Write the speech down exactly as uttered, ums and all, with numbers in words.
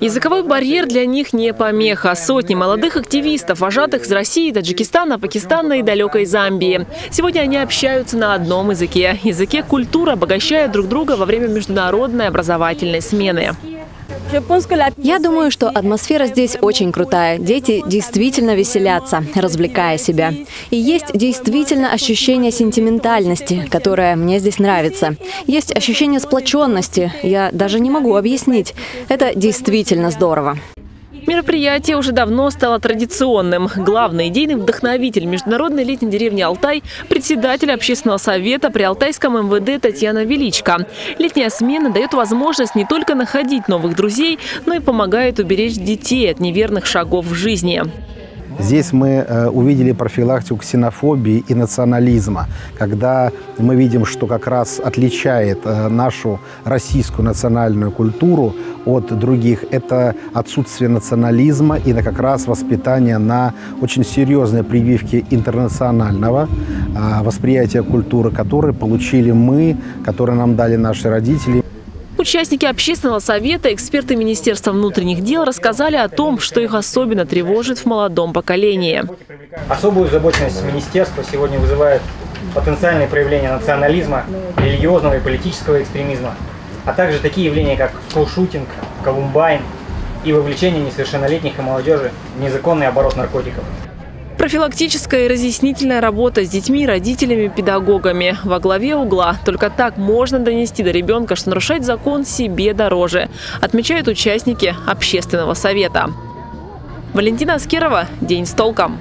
Языковой барьер для них не помеха. Сотни молодых активистов, вожатых из России, Таджикистана, Пакистана и далекой Замбии. Сегодня они общаются на одном языке. Языке культура, обогащая друг друга во время международной образовательной смены. Я думаю, что атмосфера здесь очень крутая. Дети действительно веселятся, развлекая себя. И есть действительно ощущение сентиментальности, которое мне здесь нравится. Есть ощущение сплоченности. Я даже не могу объяснить. Это действительно здорово. Мероприятие уже давно стало традиционным. Главный идейный вдохновитель международной летней деревни Алтай – председатель общественного совета при Алтайском МВД Татьяна Величка. Летняя смена дает возможность не только находить новых друзей, но и помогает уберечь детей от неверных шагов в жизни. Здесь мы увидели профилактику ксенофобии и национализма, когда мы видим, что как раз отличает нашу российскую национальную культуру от других. Это отсутствие национализма и как раз воспитание на очень серьезной прививке интернационального восприятия культуры, которые получили мы, которые нам дали наши родители. Участники общественного совета, эксперты Министерства внутренних дел рассказали о том, что их особенно тревожит в молодом поколении. Особую озабоченность министерства сегодня вызывает потенциальные проявления национализма, религиозного и политического экстремизма, а также такие явления, как скулшутинг, колумбайн и вовлечение несовершеннолетних и молодежи в незаконный оборот наркотиков. Профилактическая и разъяснительная работа с детьми, родителями, педагогами во главе угла. Только так можно донести до ребенка, что нарушать закон себе дороже, отмечают участники общественного совета. Валентина Аскерова, «День с толком».